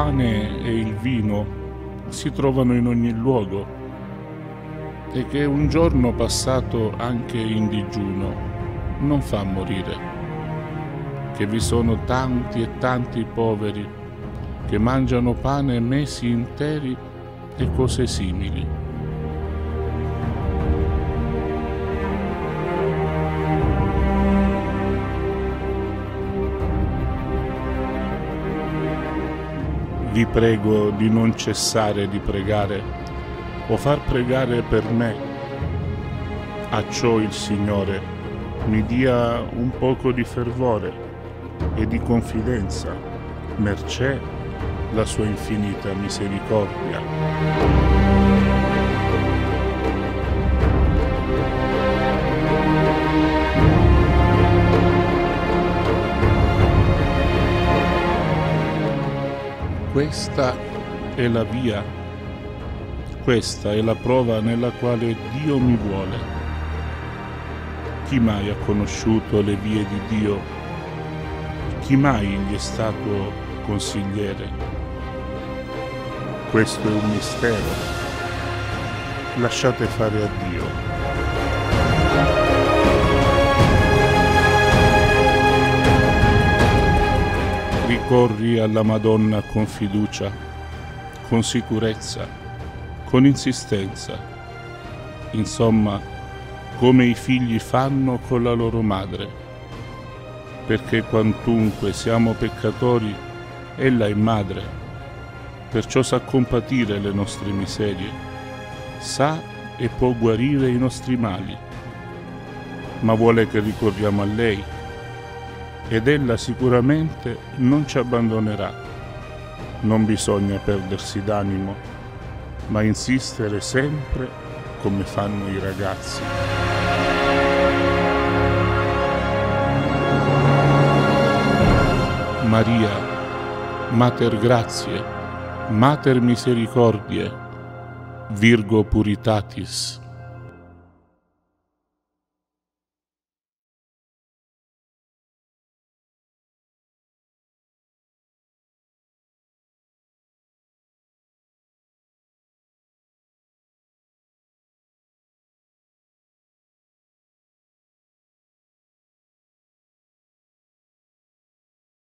pane e il vino si trovano in ogni luogo e che un giorno passato anche in digiuno non fa morire, che vi sono tanti e tanti poveri che mangiano pane mesi interi e cose simili. Vi prego di non cessare di pregare o far pregare per me, acciò il Signore mi dia un poco di fervore e di confidenza, mercé la sua infinita misericordia. Questa è la via, questa è la prova nella quale Dio mi vuole. Chi mai ha conosciuto le vie di Dio? Chi mai gli è stato consigliere? Questo è un mistero. Lasciate fare a Dio. Ricorri alla Madonna con fiducia, con sicurezza, con insistenza, insomma, come i figli fanno con la loro madre, perché quantunque siamo peccatori, ella è madre, perciò sa compatire le nostre miserie, sa e può guarire i nostri mali, ma vuole che ricorriamo a lei, ed ella sicuramente non ci abbandonerà. Non bisogna perdersi d'animo, ma insistere sempre come fanno i ragazzi. Maria, Mater Gratiae, Mater Misericordiae, Virgo Puritatis.